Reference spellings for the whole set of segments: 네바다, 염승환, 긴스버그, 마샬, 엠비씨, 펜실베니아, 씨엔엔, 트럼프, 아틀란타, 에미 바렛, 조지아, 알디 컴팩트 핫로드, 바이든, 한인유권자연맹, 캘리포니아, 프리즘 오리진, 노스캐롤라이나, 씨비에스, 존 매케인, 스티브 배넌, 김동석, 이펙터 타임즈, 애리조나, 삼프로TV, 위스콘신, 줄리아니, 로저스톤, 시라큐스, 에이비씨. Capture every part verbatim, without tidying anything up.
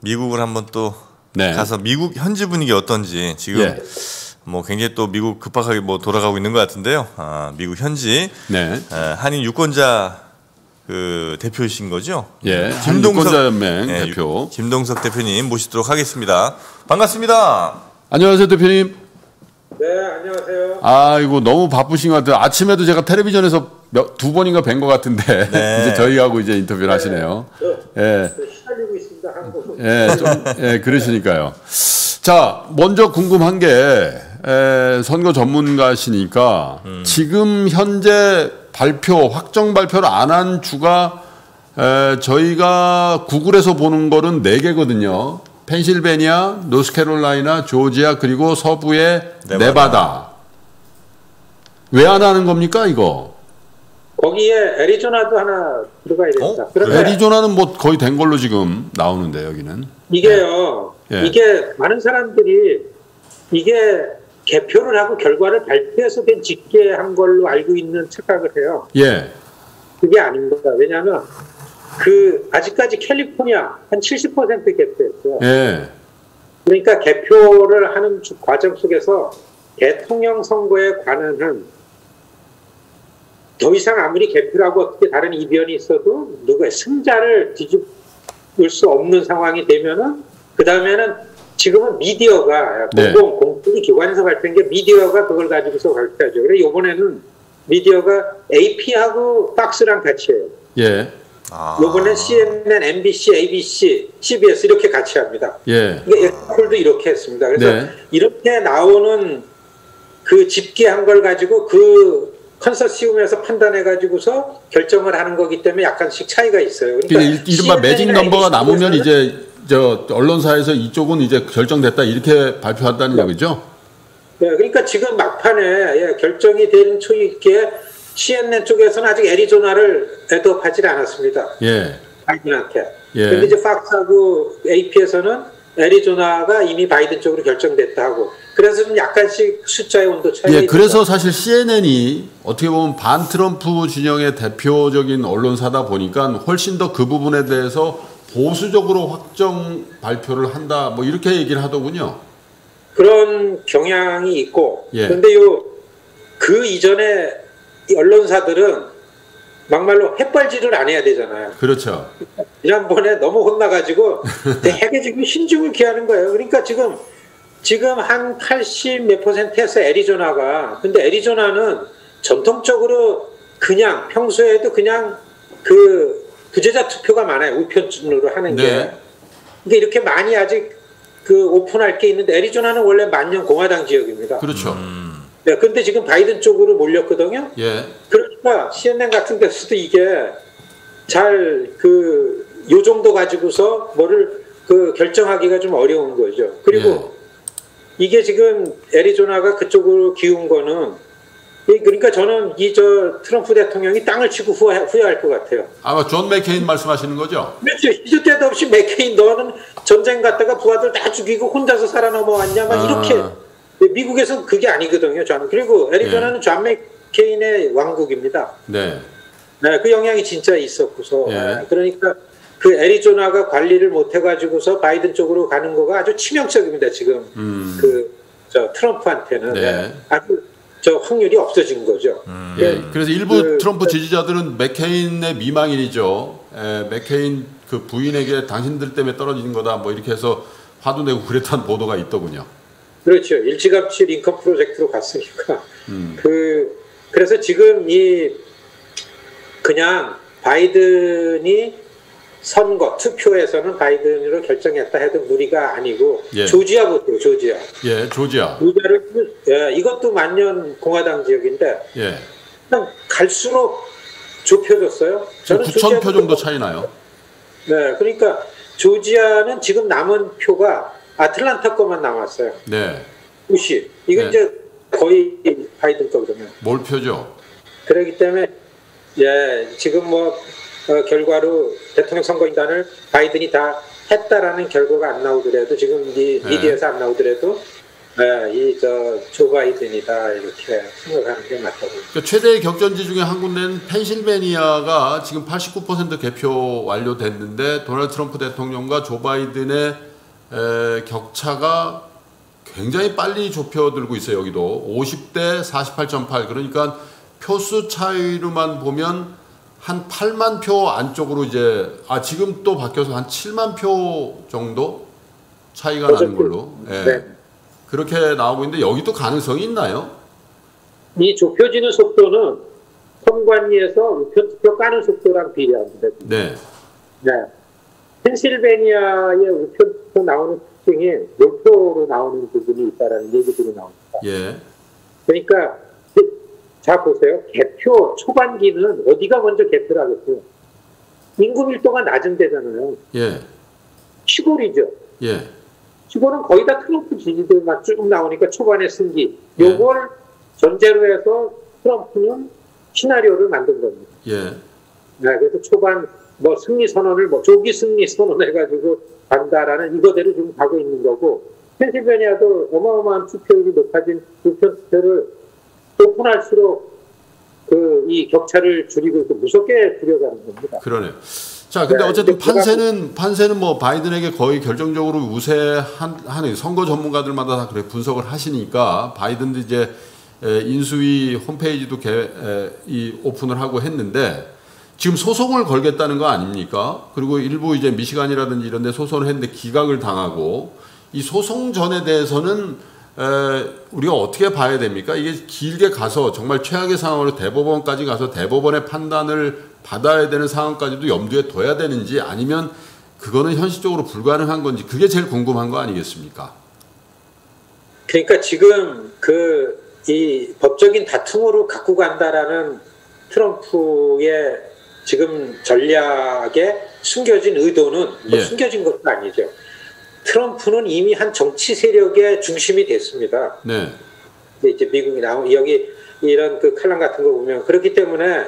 미국을 한번 또 네. 가서 미국 현지 분위기 어떤지 지금 예. 뭐 굉장히 또 미국 급박하게 뭐 돌아가고 있는 것 같은데요. 아, 미국 현지 네. 아, 한인 유권자 그 대표이신 거죠? 예, 한인유권자연맹 네, 대표 김동석 대표님 모시도록 하겠습니다. 반갑습니다. 안녕하세요, 대표님. 네, 안녕하세요. 아이고 너무 바쁘신 것 같아요. 아침에도 제가 텔레비전에서 몇, 두 번인가 뵌 것 같은데 네. 이제 저희하고 이제 인터뷰를 네. 하시네요. 저, 예, 저 시달리고 있습니다. 한국. 예, 좀, 예, 그러시니까요. 자, 먼저 궁금한 게 에, 선거 전문가시니까 음. 지금 현재 발표 확정 발표를 안 한 주가 에, 저희가 구글에서 보는 거는 네 개거든요. 펜실베니아, 노스캐롤라이나, 조지아 그리고 서부의 네바다. 네바다. 왜 안 하는 겁니까 이거? 거기에 애리조나도 하나 들어가야 됩니다. 어? 그런데 애리조나는 뭐 거의 된 걸로 지금 나오는데 여기는. 이게요. 네. 이게 많은 사람들이 이게 개표를 하고 결과를 발표해서 된 집계한 걸로 알고 있는 착각을 해요. 예. 그게 아닙니다. 왜냐하면 그 아직까지 캘리포니아 한 칠십 퍼센트 개표했어요. 예. 그러니까 개표를 하는 과정 속에서 대통령 선거에 관한 더 이상 아무리 개표라고 어떻게 다른 이변이 있어도 누가 승자를 뒤집을 수 없는 상황이 되면은 그 다음에는 지금은 미디어가 네. 공공 공식 기관에서 발표한 게 미디어가 그걸 가지고서 발표하죠. 그래 이번에는 미디어가 에이피하고 박스랑 같이 해요. 예. 아. 요번엔 씨엔엔, 엠비씨, 에이비씨, 씨비에스 이렇게 같이 합니다. 예. 엑스폴도 이렇게 했습니다. 그래서 네. 이렇게 나오는 그 집계한 걸 가지고 그 컨소시엄에서 판단해 가지고서 결정을 하는 거기 때문에 약간씩 차이가 있어요. 그러니까 이른바 매직 넘버가 남으면 이제 저 언론사에서 이쪽은 이제 결정됐다 이렇게 발표한다는 얘기죠? 네. 네, 그러니까 지금 막판에 예, 결정이 된 초기에 씨엔엔 쪽에서는 아직 애리조나를 애드업하지 않았습니다. 예. 바이든한테. 예. 근데 이제 팍스하고 에이피에서는 애리조나가 이미 바이든 쪽으로 결정됐다 하고. 그래서 좀 약간씩 숫자의 온도 차이가. 예, 그래서 있다. 사실 씨엔엔이 어떻게 보면 반 트럼프 진영의 대표적인 언론사다 보니까 훨씬 더 그 부분에 대해서 보수적으로 확정 발표를 한다. 뭐 이렇게 얘기를 하더군요. 그런 경향이 있고. 예. 근데 요, 그 이전에 이 언론사들은 막말로 햇발질을 안 해야 되잖아요. 그렇죠. 지난번에 너무 혼나가지고 되게 지금 신중을 기하는 거예요. 그러니까 지금 지금 한 팔십 몇 퍼센트에서 애리조나가 근데 애리조나는 전통적으로 그냥 평소에도 그냥 그 부재자 투표가 많아요. 우편으로 하는 게. 네. 근데 이렇게 많이 아직 그 오픈할 게 있는데 애리조나는 원래 만년 공화당 지역입니다. 그렇죠. 음. 네, 근데 지금 바이든 쪽으로 몰렸거든요. 예. 그러니까 씨엔엔 같은 데서도 이게 잘 그 요 정도 가지고서 뭐를 그 결정하기가 좀 어려운 거죠. 그리고 예. 이게 지금 애리조나가 그쪽으로 기운 거는 그러니까 저는 이 저 트럼프 대통령이 땅을 치고 후회, 후회할 것 같아요. 아마 존 매케인 말씀하시는 거죠? 그렇죠. 이주 때도 없이 매케인 너는 전쟁 갔다가 부하들 다 죽이고 혼자서 살아넘어왔냐 막 아. 이렇게. 미국에서는 그게 아니거든요. 저는. 그리고 애리조나는 예. 존 맥케인의 왕국입니다. 네. 네, 그 영향이 진짜 있었고서. 예. 그러니까 그 애리조나가 관리를 못해가지고서 바이든 쪽으로 가는 거가 아주 치명적입니다. 지금 음. 그 저 트럼프한테는 네. 아주 저 확률이 없어진 거죠. 음. 네. 예. 그래서 일부 그, 트럼프 지지자들은 맥케인의 미망인이죠. 에, 맥케인 그 부인에게 당신들 때문에 떨어진 거다. 뭐 이렇게 해서 화도 내고 그랬던 보도가 있더군요. 그렇죠. 일찌감치 링컨 프로젝트로 갔으니까. 음. 그, 그래서 지금 이, 그냥 바이든이 선거, 투표에서는 바이든으로 결정했다 해도 무리가 아니고, 예. 조지아 보세요, 조지아. 예, 조지아. 조지아를, 예, 이것도 만년 공화당 지역인데, 예. 그냥 갈수록 좁혀졌어요. 저는 구천 표 정도 차이 나요. 네, 그러니까 조지아는 지금 남은 표가 아틀란타 거만 남았어요. 네. 구십. 이건 네. 이제 거의 바이든 거거든요. 몰표죠. 그렇기 때문에 예 지금 뭐 어, 결과로 대통령 선거인단을 바이든이 다 했다라는 결과가 안 나오더라도 지금 이 미디어에서 네. 안 나오더라도 네, 이 저 조 바이든이다 이렇게 생각하는 게 맞다고. 그러니까 최대의 격전지 중에 한 군데는 펜실베니아가 지금 팔십구 퍼센트 개표 완료됐는데 도널드 트럼프 대통령과 조 바이든의 에, 격차가 굉장히 빨리 좁혀들고 있어요. 여기도 오십 대 사십팔 점 팔, 그러니까 표수 차이로만 보면 한 팔만 표 안쪽으로 이제, 아 지금 또 바뀌어서 한 칠만 표 정도 차이가 나는 걸로. 네. 네. 그렇게 나오고 있는데 여기도 가능성이 있나요? 이 좁혀지는 속도는 선관위에서 우표투표 까는 속도랑 비례합니다. 네. 네. 펜실베니아의 우표투표 나오는 특징이 노표로 나오는 부분이 있다라는 얘기들이 나옵니다. 예. 그러니까 자 보세요. 개표 초반기는 어디가 먼저 개표를 하겠어요? 인구 밀도가 낮은 데잖아요. 예. 시골이죠. 예. 시골은 거의 다 트럼프 지지들만 쭉 나오니까 초반에 승기. 예. 요걸 전제로 해서 트럼프는 시나리오를 만든 겁니다. 예. 네, 그래서 초반 뭐 승리 선언을 뭐 조기 승리 선언해가지고 간다라는 이거대로 지금 가고 있는 거고, 펜실베니아도 어마어마한 투표율이 높아진 투표를 오픈할수록 그 이 격차를 줄이고 있고 무섭게 줄여가는 겁니다. 그러네요. 자, 근데 네, 어쨌든 판세는 판세는 뭐 바이든에게 거의 결정적으로 우세하는, 선거 전문가들마다 다 그래 분석을 하시니까 바이든도 이제 인수위 홈페이지도 개, 이 오픈을 하고 했는데 지금 소송을 걸겠다는 거 아닙니까? 그리고 일부 이제 미시간이라든지 이런데 소송을 했는데 기각을 당하고, 이 소송전에 대해서는 에, 우리가 어떻게 봐야 됩니까? 이게 길게 가서 정말 최악의 상황으로 대법원까지 가서 대법원의 판단을 받아야 되는 상황까지도 염두에 둬야 되는지, 아니면 그거는 현실적으로 불가능한 건지, 그게 제일 궁금한 거 아니겠습니까? 그러니까 지금 그 이 법적인 다툼으로 갖고 간다라는 트럼프의 지금 전략에 숨겨진 의도는, 예, 숨겨진 것도 아니죠. 트럼프는 이미 한 정치 세력의 중심이 됐습니다. 네. 이제 미국이 나온 여기 이런 그 칼럼 같은 거 보면, 그렇기 때문에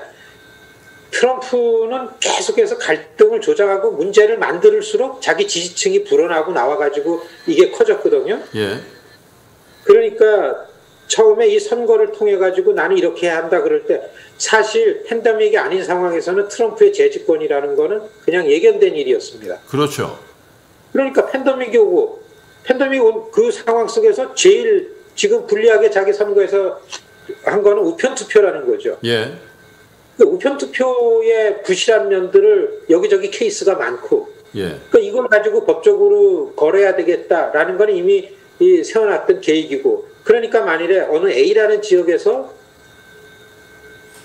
트럼프는 계속해서 갈등을 조장하고 문제를 만들수록 자기 지지층이 불어나고 나와가지고 이게 커졌거든요. 예. 그러니까 처음에 이 선거를 통해 가지고 나는 이렇게 해야 한다 그럴 때, 사실 팬데믹이 아닌 상황에서는 트럼프의 재집권이라는 거는 그냥 예견된 일이었습니다. 그렇죠. 그러니까 팬데믹이 오고, 팬데믹 온 그 상황 속에서 제일 지금 불리하게 자기 선거에서 한 거는 우편 투표라는 거죠. 예. 그 우편 투표의 부실한 면들을 여기저기 케이스가 많고, 예, 그러니까 이걸 가지고 법적으로 거래해야 되겠다라는 건 이미 이 세워놨던 계획이고, 그러니까 만일에 어느 A라는 지역에서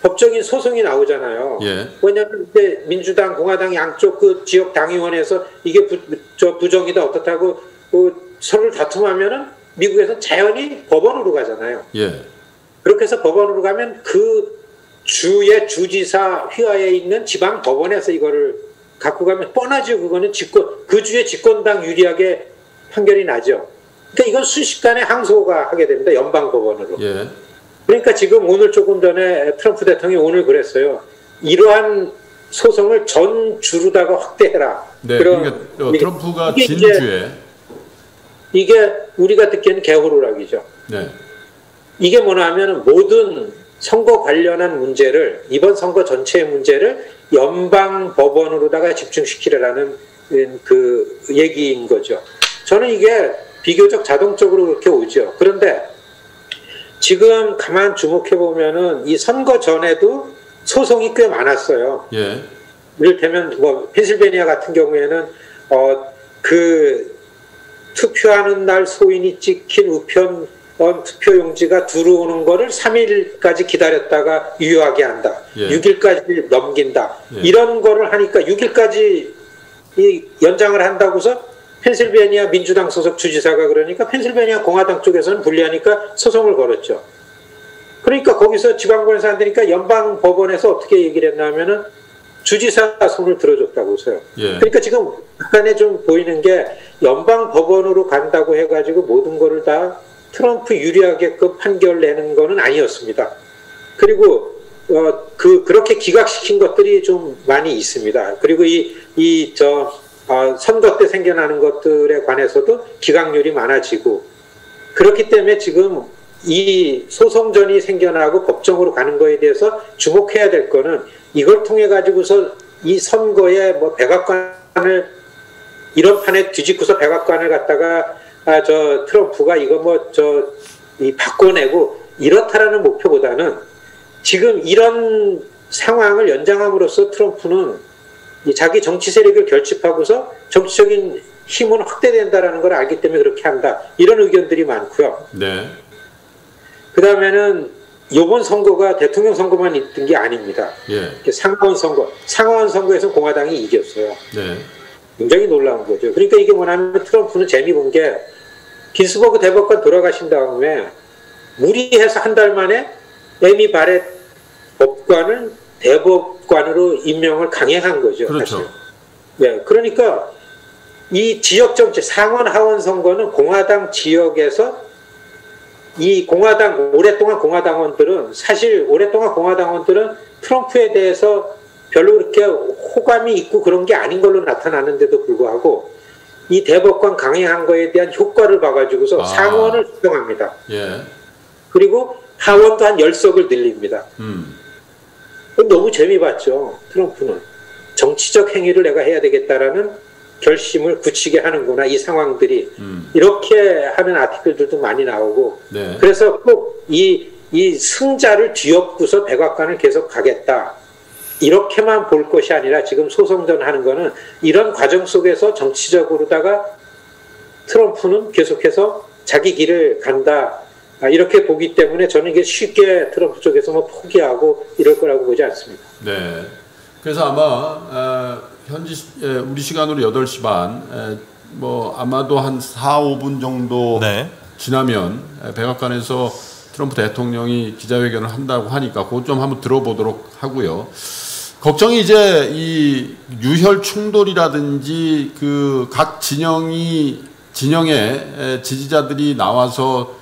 법적인 소송이 나오잖아요. 예. 왜냐하면 이제 민주당, 공화당 양쪽 그 지역 당의원에서 이게 부, 저 부정이다 어떻다고 그 서로 다툼하면은 미국에서 자연히 법원으로 가잖아요. 예. 그렇게 해서 법원으로 가면 그 주의 주지사 휘하에 있는 지방 법원에서 이거를 갖고 가면 뻔하죠. 그거는 집권, 그 주의 집권당 유리하게 판결이 나죠. 그러니까 이건 순식간에 항소가 하게 됩니다. 연방 법원으로. 예. 그러니까 지금 오늘 조금 전에 트럼프 대통령이 오늘 그랬어요. 이러한 소송을 전주로다가 확대해라. 네, 그러니까 트럼프가 이게 진주에. 이게 우리가 듣기에는 개호루락이죠. 네. 이게 뭐냐면 모든 선거 관련한 문제를, 이번 선거 전체의 문제를 연방법원으로다가 집중시키라는 그 얘기인 거죠. 저는 이게 비교적 자동적으로 그렇게 오죠. 그런데 지금 가만 주목해보면은 이 선거 전에도 소송이 꽤 많았어요. 예. 이를테면 뭐 펜실베니아 같은 경우에는 어 그 투표하는 날 소인이 찍힌 우편 투표용지가 들어오는 거를 삼 일까지 기다렸다가 유효하게 한다. 예. 육 일까지 넘긴다. 예. 이런 거를 하니까 육 일까지 이 연장을 한다고 해서 펜실베니아 민주당 소속 주지사가, 그러니까 펜실베니아 공화당 쪽에서는 불리하니까 소송을 걸었죠. 그러니까 거기서 지방법원에서 안 되니까 연방법원에서 어떻게 얘기를 했냐면은 주지사가 손을 들어줬다고 해서요. 예. 그러니까 지금 약간의 좀 보이는 게 연방법원으로 간다고 해가지고 모든 거를 다 트럼프 유리하게끔 판결 내는 거는 아니었습니다. 그리고 어, 그 그렇게 기각시킨 것들이 좀 많이 있습니다. 그리고 이 이 저 어, 선거 때 생겨나는 것들에 관해서도 기각률이 많아지고, 그렇기 때문에 지금 이 소송전이 생겨나고 법정으로 가는 거에 대해서 주목해야 될 거는 이걸 통해 가지고서 이 선거에 뭐 백악관을 이런 판에 뒤집고서 백악관을 갖다가 아 저 트럼프가 이거 뭐 저 이 바꿔내고 이렇다라는 목표보다는 지금 이런 상황을 연장함으로써 트럼프는 이 자기 정치 세력을 결집하고서 정치적인 힘은 확대된다라는 걸 알기 때문에 그렇게 한다. 이런 의견들이 많고요. 네. 그 다음에는 이번 선거가 대통령 선거만 있던 게 아닙니다. 예. 상원 선거, 상원 선거에서 공화당이 이겼어요. 네. 굉장히 놀라운 거죠. 그러니까 이게 뭐냐면 트럼프는 재미 본 게 긴스버그 대법관 돌아가신 다음에 무리해서 한 달 만에 에미 바렛 법관을 대법관으로 임명을 강행한 거죠. 그렇죠. 사실. 네, 그러니까 이 지역 정치 상원 하원 선거는 공화당 지역에서 이 공화당 오랫동안 공화당원들은 사실 오랫동안 공화당원들은 트럼프에 대해서 별로 그렇게 호감이 있고 그런 게 아닌 걸로 나타나는데도 불구하고 이 대법관 강행한 거에 대한 효과를 봐가지고서 아. 상원을 수정합니다. 예. 그리고 하원도 한 열 석을 늘립니다. 음. 너무 재미봤죠. 트럼프는 정치적 행위를 내가 해야 되겠다라는 결심을 굳히게 하는구나. 이 상황들이 음. 이렇게 하는 아티클들도 많이 나오고 네. 그래서 꼭 이 이 승자를 뒤엎고서 백악관을 계속 가겠다. 이렇게만 볼 것이 아니라 지금 소송전 하는 거는 이런 과정 속에서 정치적으로다가 트럼프는 계속해서 자기 길을 간다. 이렇게 보기 때문에 저는 이게 쉽게 트럼프 쪽에서 뭐 포기하고 이럴 거라고 보지 않습니다. 네. 그래서 아마 어, 현지 예, 우리 시간으로 여덟 시 반 예, 뭐 아마도 한 사, 오 분 정도 네. 지나면 백악관에서 트럼프 대통령이 기자회견을 한다고 하니까 그거 좀 한번 들어보도록 하고요. 걱정이 이제 이 유혈 충돌이라든지 그 각 진영이 진영의 지지자들이 나와서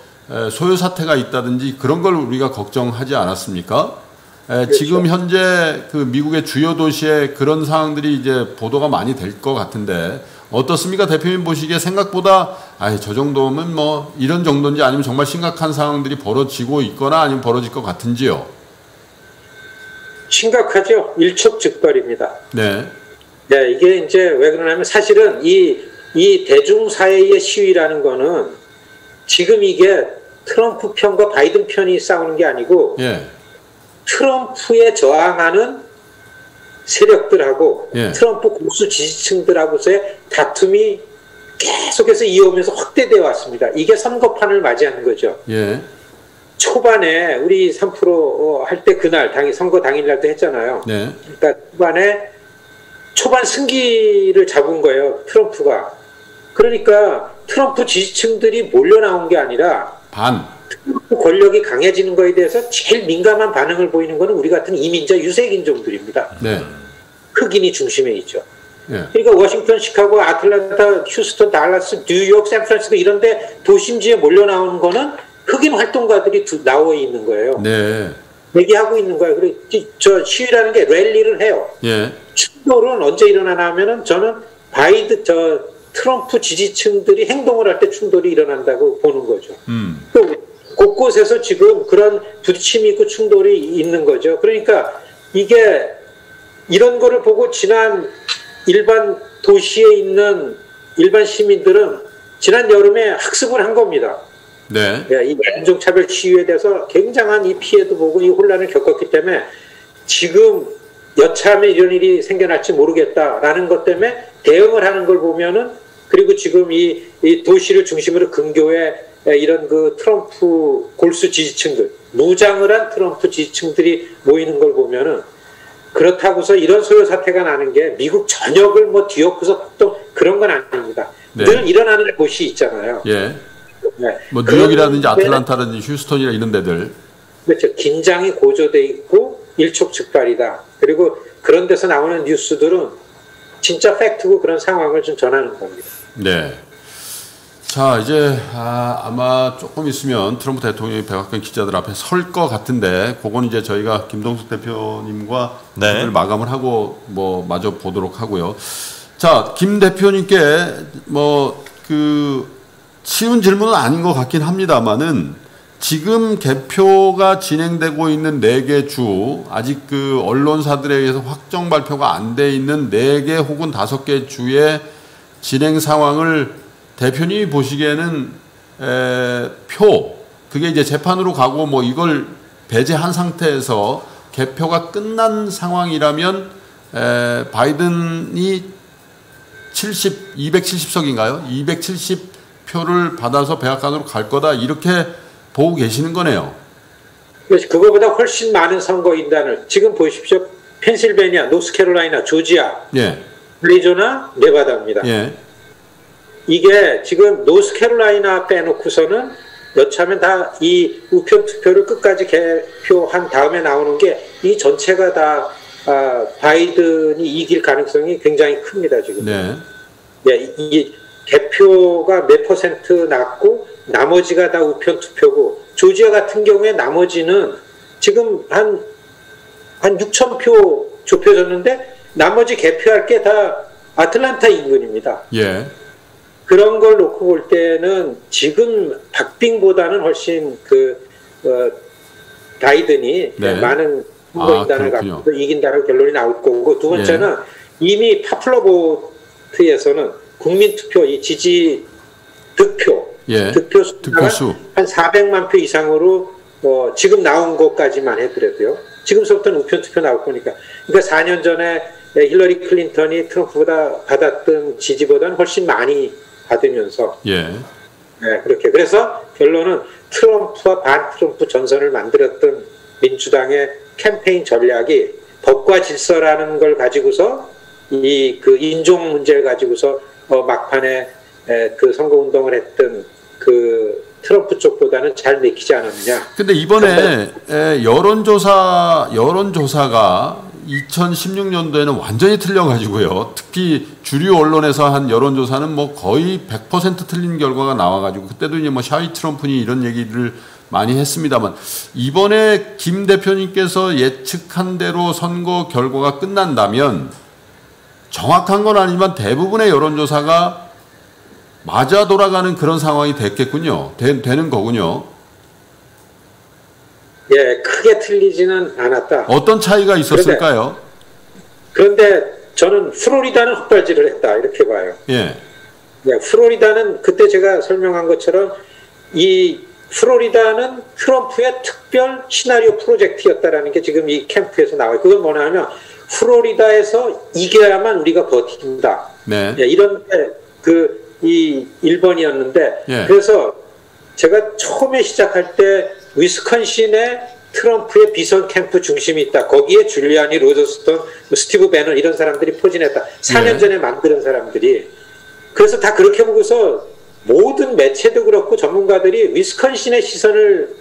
소요 사태가 있다든지 그런 걸 우리가 걱정하지 않았습니까? 그렇죠. 지금 현재 그 미국의 주요 도시에 그런 상황들이 이제 보도가 많이 될 것 같은데 어떻습니까? 대표님 보시기에 생각보다 아이 저 정도면 뭐 이런 정도인지 아니면 정말 심각한 상황들이 벌어지고 있거나 아니면 벌어질 것 같은지요? 심각하죠. 일촉즉발입니다. 네. 네, 이게 이제 왜 그러냐면 사실은 이, 이 대중사회의 시위라는 거는 지금 이게 트럼프 편과 바이든 편이 싸우는 게 아니고 예. 트럼프에 저항하는 세력들하고 예. 트럼프 고수 지지층들하고서의 다툼이 계속해서 이어오면서 확대되어 왔습니다. 이게 선거판을 맞이하는 거죠. 예. 초반에 우리 삼 프로 할 때 그날 당일 선거 당일날도 했잖아요. 예. 그러니까 초반에 초반 승기를 잡은 거예요. 트럼프가. 그러니까 트럼프 지지층들이 몰려나온 게 아니라 반. 트럼프 권력이 강해지는 거에 대해서 제일 민감한 반응을 보이는 거는 우리 같은 이민자 유색인종들입니다. 네. 흑인이 중심에 있죠. 네. 그러니까 워싱턴, 시카고, 아틀란타, 휴스턴, 달라스, 뉴욕, 샌프란시스코 이런 데 도심지에 몰려나오는 거는 흑인 활동가들이 두, 나와 있는 거예요. 네. 얘기하고 있는 거예요. 그리고 저 시위라는 게 랠리를 해요. 네. 충돌은 언제 일어나나 하면은 저는 바이든 저 트럼프 지지층들이 행동을 할 때 충돌이 일어난다고 보는 거죠. 음. 또 곳곳에서 지금 그런 부딪힘이 있고 충돌이 있는 거죠. 그러니까 이게 이런 거를 보고 지난 일반 도시에 있는 일반 시민들은 지난 여름에 학습을 한 겁니다. 네. 이 인종차별 시위에 대해서 굉장한 이 피해도 보고 이 혼란을 겪었기 때문에 지금 여차하면 이런 일이 생겨날지 모르겠다라는 것 때문에 대응을 하는 걸 보면은 그리고 지금 이, 이 도시를 중심으로 근교에 이런 그 트럼프 골수 지지층들 무장을 한 트럼프 지지층들이 모이는 걸 보면은 그렇다고서 이런 소요 사태가 나는 게 미국 전역을 뭐 뒤엎고서 폭동 그런 건 아닙니다. 네. 늘 일어나는 곳이 있잖아요. 예. 네. 뭐 뉴욕이라든지 아틀란타라든지 휴스턴이나 이런 데들 그렇죠. 긴장이 고조돼 있고 일촉즉발이다. 그리고 그런 데서 나오는 뉴스들은 진짜 팩트고 그런 상황을 좀 전하는 겁니다. 네. 자 이제 아, 아마 조금 있으면 트럼프 대통령이 백악관 기자들 앞에 설 것 같은데 그건 이제 저희가 김동석 대표님과 네. 마감을 하고 뭐 마저 보도록 하고요. 자, 김 대표님께 뭐 그 쉬운 질문은 아닌 것 같긴 합니다만은 지금 개표가 진행되고 있는 네 개 주, 아직 그 언론사들에 의해서 확정 발표가 안 돼 있는 네 개 혹은 다섯 개 주의 진행 상황을 대표님이 보시기에는 에, 표, 그게 이제 재판으로 가고 뭐 이걸 배제한 상태에서 개표가 끝난 상황이라면 에, 바이든이 칠십, 이백칠십 석인가요? 이백칠십 표를 받아서 백악관으로 갈 거다 이렇게 보고 계시는 거네요. 그거보다 훨씬 많은 선거인단을 지금 보십시오. 펜실베니아, 노스캐롤라이나, 조지아, 예. 애리조나, 네바다입니다. 예. 이게 지금 노스캐롤라이나 빼놓고서는 여차하면 다 이 우편 투표를 끝까지 개표한 다음에 나오는 게 이 전체가 다 아, 바이든이 이길 가능성이 굉장히 큽니다. 지금. 네. 예, 이, 이 개표가 몇 퍼센트 났고 나머지가 다 우편 투표고 조지아 같은 경우에 나머지는 지금 한, 한 육천 표 좁혀졌는데 나머지 개표할 게 다 아틀란타 인근입니다. 예. 그런 걸 놓고 볼 때는 지금 박빙보다는 훨씬 그 어, 바이든이 네. 많은 선거인단을 아, 갖고 이긴다는 결론이 나올 거고 두 번째는 예. 이미 파플러 보트에서는 국민투표 이 지지 득표 예. 득표 수가 한 사백만 표 이상으로 어, 지금 나온 것까지만 해더라도요. 지금서부터는 우편투표 나올 거니까. 그러니까 사 년 전에 힐러리 클린턴이 트럼프보다 받았던 지지보다는 훨씬 많이 받으면서 예. 네, 그렇게. 그래서 결론은 트럼프와 반 트럼프 전선을 만들었던 민주당의 캠페인 전략이 법과 질서라는 걸 가지고서 이 그 인종 문제를 가지고서 어 막판에 그 선거 운동을 했던 그 트럼프 쪽보다는 잘 내키지 않았느냐. 근데 이번에 에, 여론조사 여론조사가 이천십육 년도에는 완전히 틀려가지고요. 특히 주류 언론에서 한 여론조사는 뭐 거의 백 퍼센트 틀린 결과가 나와가지고 그때도 이제 뭐 샤이 트럼프니 이런 얘기를 많이 했습니다만 이번에 김 대표님께서 예측한 대로 선거 결과가 끝난다면 정확한 건 아니지만 대부분의 여론조사가 맞아 돌아가는 그런 상황이 됐겠군요. 되, 되는 거군요. 예, 크게 틀리지는 않았다. 어떤 차이가 있었을까요? 그런데, 그런데 저는 플로리다는 헛발질을 했다 이렇게 봐요. 예. 예, 플로리다는 그때 제가 설명한 것처럼 이 플로리다는 트럼프의 특별 시나리오 프로젝트였다라는 게 지금 이 캠프에서 나와요. 그건 뭐냐면 플로리다에서 이겨야만 우리가 버틴다. 네. 예, 이런 게 그 이 일 번이었는데 예. 그래서 제가 처음에 시작할 때 위스콘신에 트럼프의 비선 캠프 중심이 있다. 거기에 줄리아니, 로저스톤, 스티브 배넌 이런 사람들이 포진했다. 사 년 네. 전에 만든 사람들이. 그래서 다 그렇게 보고서 모든 매체도 그렇고 전문가들이 위스콘신의 시선을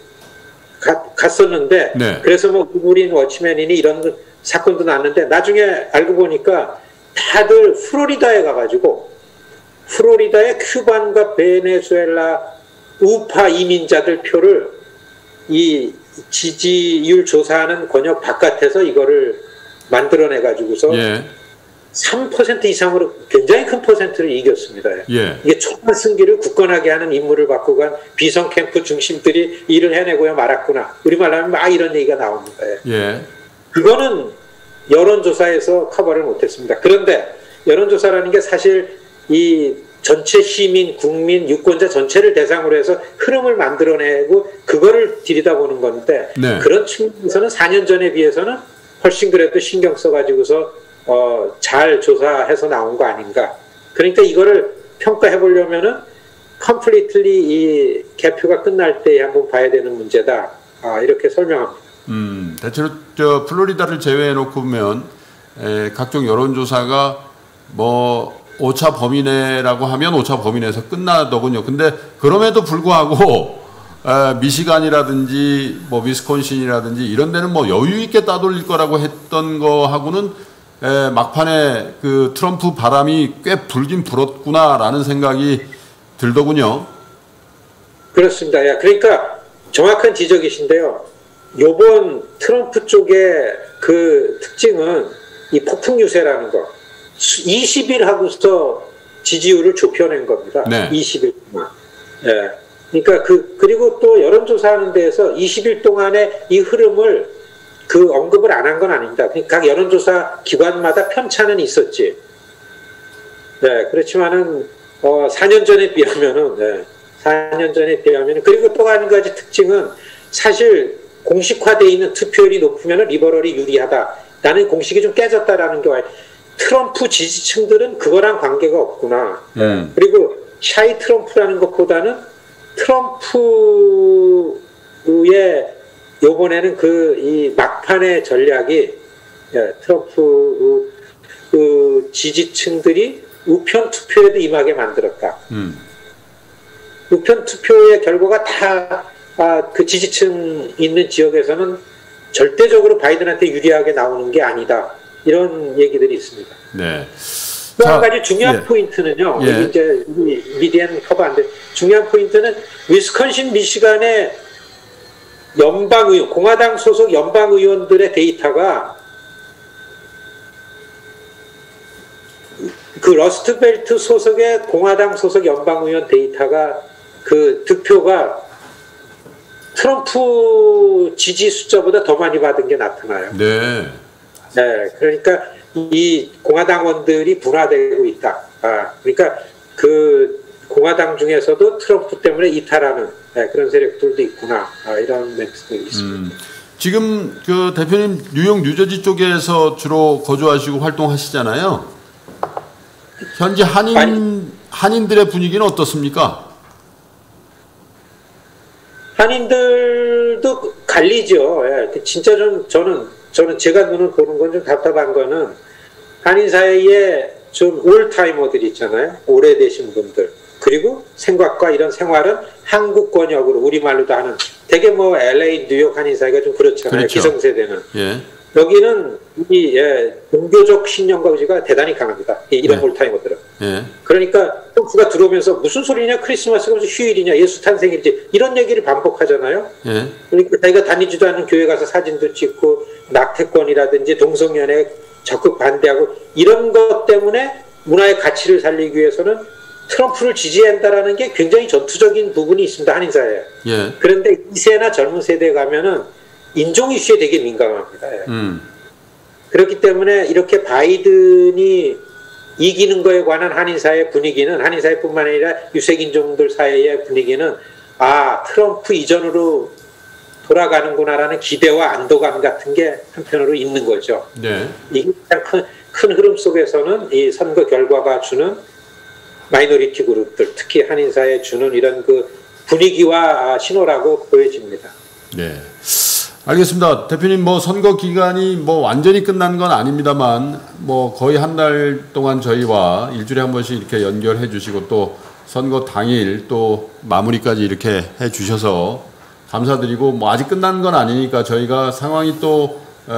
가, 갔었는데 네. 그래서 뭐 우물인 워치맨이니 이런 사건도 났는데 나중에 알고 보니까 다들 플로리다에 가가지고 플로리다의 쿠반과 베네수엘라 우파 이민자들 표를 이 지지율 조사하는 권역 바깥에서 이거를 만들어내 가지고서 예. 삼 퍼센트 이상으로 굉장히 큰 퍼센트를 이겼습니다. 예. 이게 초반 승기를 굳건하게 하는 임무를 받고 간 비선 캠프 중심들이 일을 해내고야 말았구나. 우리말로 하면 막 이런 얘기가 나옵니다. 예. 그거는 여론조사에서 커버를 못했습니다. 그런데 여론조사라는 게 사실 이 전체 시민, 국민, 유권자 전체를 대상으로 해서 흐름을 만들어내고 그거를 들이다 보는 건데 네. 그런 측면에서는 사 년 전에 비해서는 훨씬 그래도 신경 써가지고서 어, 잘 조사해서 나온 거 아닌가. 그러니까 이거를 평가해 보려면은 컴플리틀리 이 개표가 끝날 때 한번 봐야 되는 문제다. 아, 이렇게 설명합니다. 음, 대체로 저 플로리다를 제외해 놓고 보면 에, 각종 여론조사가 뭐 오차 범위 내라고 하면 오차 범위 내에서 끝나더군요. 근데 그럼에도 불구하고 에, 미시간이라든지 뭐 위스콘신이라든지 이런 데는 뭐 여유 있게 따돌릴 거라고 했던 거하고는 에, 막판에 그 트럼프 바람이 꽤 불긴 불었구나라는 생각이 들더군요. 그렇습니다. 야, 그러니까 정확한 지적이신데요. 요번 트럼프 쪽의 그 특징은 이 폭풍 유세라는 거. 이십 일 하고서 지지율을 좁혀낸 겁니다. 네. 이십 일 동안. 예. 그러니까 그, 그리고 또 여론조사하는 데에서 이십 일 동안에 이 흐름을 그 언급을 안 한 건 아닙니다. 각 여론조사 기관마다 편차는 있었지. 네, 그렇지만은, 어, 사 년 전에 비하면은, 네, 사 년 전에 비하면은, 그리고 또 한 가지 특징은 사실 공식화되어 있는 투표율이 높으면은 리버럴이 유리하다. 나는 공식이 좀 깨졌다라는 게 와요. 트럼프 지지층들은 그거랑 관계가 없구나. 네. 그리고 샤이 트럼프라는 것보다는 트럼프의 요번에는 그 이 막판의 전략이, 예, 트럼프 그 지지층들이 우편 투표에도 임하게 만들었다. 음. 우편 투표의 결과가 다 아, 그 지지층 있는 지역에서는 절대적으로 바이든한테 유리하게 나오는 게 아니다. 이런 얘기들이 있습니다. 네. 또 한 가지 중요한 예. 포인트는요. 예. 이제 미디어는 커버 안 돼. 중요한 포인트는 위스콘신, 미시간의 연방의원, 공화당 소속 연방의원들의 데이터가 그 러스트벨트 소속의 공화당 소속 연방의원 데이터가 그 득표가 트럼프 지지 숫자보다 더 많이 받은 게 나타나요. 네. 네, 그러니까 이 공화당원들이 분화되고 있다. 아, 그러니까 그 공화당 중에서도 트럼프 때문에 이탈하는, 네, 그런 세력들도 있구나. 아, 이런 맥스들이 있습니다. 음, 지금 그 대표님 뉴욕 뉴저지 쪽에서 주로 거주하시고 활동하시잖아요. 현재 한인 아니, 한인들의 분위기는 어떻습니까? 한인들도 갈리죠. 예, 진짜 좀 저는 저는 제가 눈을 보는 건 좀 답답한 거는 한인 사이에 좀 올타이머들 있잖아요. 오래되신 분들. 그리고 생각과 이런 생활은 한국 권역으로 우리말로도 하는 되게 뭐 엘에이, 뉴욕 한인 사이가 좀 그렇잖아요. 그렇죠. 기성세대는. 예. 여기는 이 예, 종교적 신념과 의지가 대단히 강합니다. 이런 올타이머들은. 예. 예. 그러니까 트럼프가 들어오면서 무슨 소리냐, 크리스마스가 무슨 휴일이냐, 예수 탄생일지 이런 얘기를 반복하잖아요. 예. 그러니까 자기가 다니지도 않는 교회 가서 사진도 찍고 낙태권이라든지 동성연애 적극 반대하고 이런 것 때문에 문화의 가치를 살리기 위해서는 트럼프를 지지한다라는 게 굉장히 전투적인 부분이 있습니다. 한인사회에. 예. 그런데 이 세나 젊은 세대에 가면은 인종 이슈에 되게 민감합니다. 예. 음. 그렇기 때문에 이렇게 바이든이 이기는 거에 관한 한인사회 분위기는, 한인사회뿐만 아니라 유색인종들 사이의 분위기는 아, 트럼프 이전으로 돌아가는구나라는 기대와 안도감 같은 게 한편으로 있는 거죠. 네. 이게 큰, 큰 흐름 속에서는 이 선거 결과가 주는 마이너리티 그룹들, 특히 한인사회에 주는 이런 그 분위기와 신호라고 보여집니다. 네. 알겠습니다. 대표님, 뭐 선거 기간이 뭐 완전히 끝난 건 아닙니다만 뭐 거의 한 달 동안 저희와 일주일에 한 번씩 이렇게 연결해 주시고 또 선거 당일 또 마무리까지 이렇게 해 주셔서 감사드리고, 뭐 아직 끝난 건 아니니까 저희가 상황이 또 에,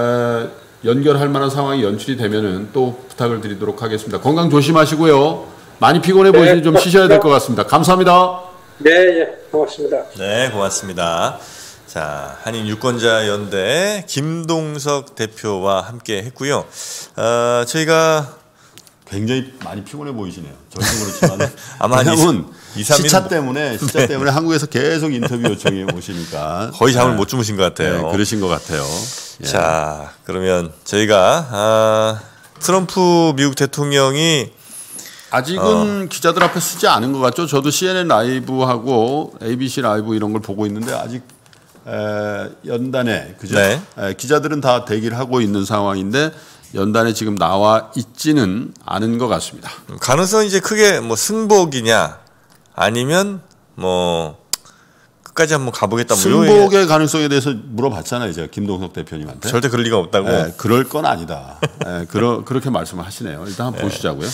연결할 만한 상황이 연출이 되면은 또 부탁을 드리도록 하겠습니다. 건강 조심하시고요. 많이 피곤해 보이시니 네, 좀 쉬셔야 될 것 같습니다. 감사합니다. 네, 예, 고맙습니다. 네, 고맙습니다. 자, 한인유권자연대 김동석 대표와 함께 했고요. 어, 저희가 굉장히 많이 피곤해 보이시네요. 저도 그렇지만 아마 왜냐하면 시차 때문에 시차 네. 때문에 한국에서 계속 인터뷰 요청이 오시니까 거의 잠을 네. 못 주무신 것 같아요. 네, 그러신 것 같아요. 예. 자, 그러면 저희가 아, 트럼프 미국 대통령이 아직은 어. 기자들 앞에 쓰지 않은 것 같죠. 저도 씨엔엔 라이브하고 에이비씨 라이브 이런 걸 보고 있는데 아직 에, 연단에 그죠? 네. 에, 기자들은 다 대기를 하고 있는 상황인데 연단에 지금 나와 있지는 않은 것 같습니다. 가능성은 이제 크게 뭐 승복이냐 아니면 뭐 끝까지 한번 가보겠다. 승복의 가능성에 대해서 물어봤잖아요, 제가 김동석 대표님한테. 절대 그럴 리가 없다고. 에, 그럴 건 아니다. 에, 그러, 그렇게 말씀을 하시네요. 일단 한번 네. 보시자고요.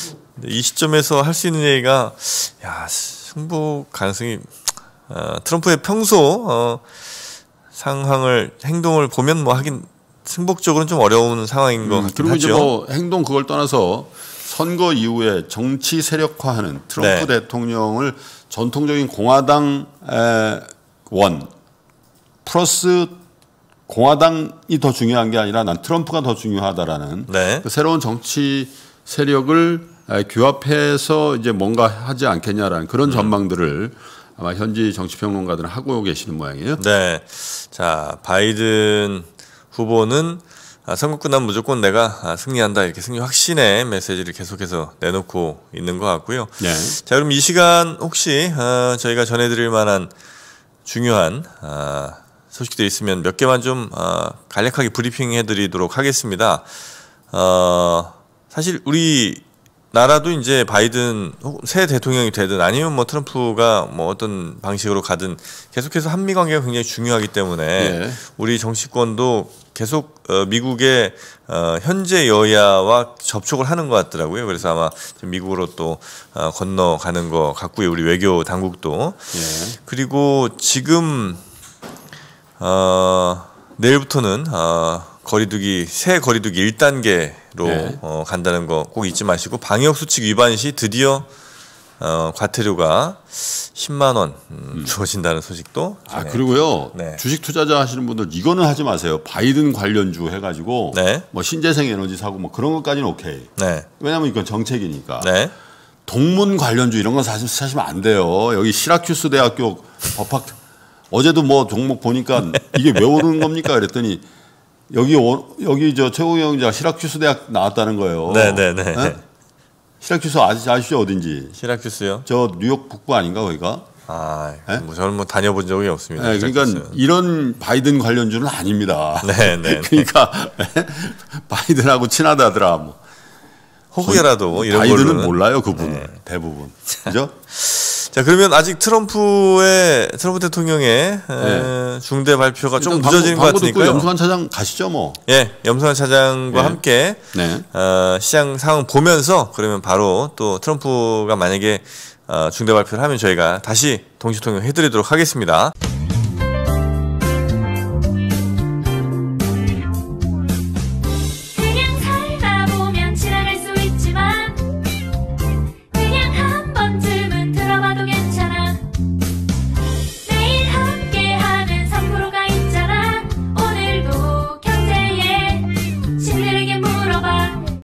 이 시점에서 할 수 있는 얘기가 야, 승복 가능성이 어, 트럼프의 평소 어, 상황을 행동을 보면 뭐 하긴 승복적으로는 좀 어려운 상황인 것 음, 같긴 그리고 하죠. 그리고 뭐 행동 그걸 떠나서 선거 이후에 정치 세력화하는 트럼프 네. 대통령을 전통적인 공화당 원 플러스 공화당이 더 중요한 게 아니라 난 트럼프가 더 중요하다라는 네. 그 새로운 정치 세력을 규합해서 이제 뭔가 하지 않겠냐라는 그런 음. 전망들을 아마 현지 정치평론가들은 하고 계시는 모양이에요. 네. 자, 바이든 후보는 아, 선거 끝나면 무조건 내가 아, 승리한다, 이렇게 승리 확신의 메시지를 계속해서 내놓고 있는 것 같고요. 네. 자, 그럼 이 시간 혹시 아, 저희가 전해드릴 만한 중요한 아, 소식들이 있으면 몇 개만 좀 아, 간략하게 브리핑해드리도록 하겠습니다. 어, 사실 우리 나라도 이제 바이든 새 대통령이 되든 아니면 뭐 트럼프가 뭐 어떤 방식으로 가든 계속해서 한미 관계가 굉장히 중요하기 때문에 예. 우리 정치권도 계속 미국의 현재 여야와 접촉을 하는 것 같더라고요. 그래서 아마 미국으로 또 건너가는 것 같고요. 우리 외교 당국도. 예. 그리고 지금 어, 내일부터는 어, 거리두기 새 거리두기 일 단계로 네. 어, 간다는 거 꼭 잊지 마시고 방역수칙 위반 시 드디어 어, 과태료가 십만 원 음, 음. 주어진다는 소식도. 아 네. 그리고요 네. 주식 투자자 하시는 분들 이거는 하지 마세요. 바이든 관련주 해가지고 네. 뭐 신재생 에너지 사고 뭐 그런 것까지는 오케이. 네. 왜냐하면 이건 정책이니까. 네. 동문 관련주 이런 건 사실 사시면 안 돼요. 여기 시라큐스 대학교 법학 어제도 뭐 종목 보니까 이게 왜 오르는 겁니까? 그랬더니. 여기 오, 여기 저 최고 경영자 시라큐스 대학 나왔다는 거예요. 네네네. 네? 시라큐스 아시, 아시죠 어딘지? 시라큐스요? 저 뉴욕 북부 아닌가 거기가? 아, 네? 뭐 저는 뭐 다녀본 적이 없습니다. 네, 그러니까 시라큐스. 이런 바이든 관련주는 아닙니다. 네네. 그러니까 바이든하고 친하다더라. 뭐. 혹여라도 이런 바이든은 걸로는. 몰라요 그분 네. 대부분. 그죠? 자 그러면 아직 트럼프의 트럼프 대통령의 네. 중대 발표가 좀 늦어지는 것 같으니까요. 염승환 차장 가시죠 뭐. 예, 염승환 차장과 네. 함께 네. 어, 시장 상황 보면서 그러면 바로 또 트럼프가 만약에 어, 중대 발표를 하면 저희가 다시 동시통역 해드리도록 하겠습니다.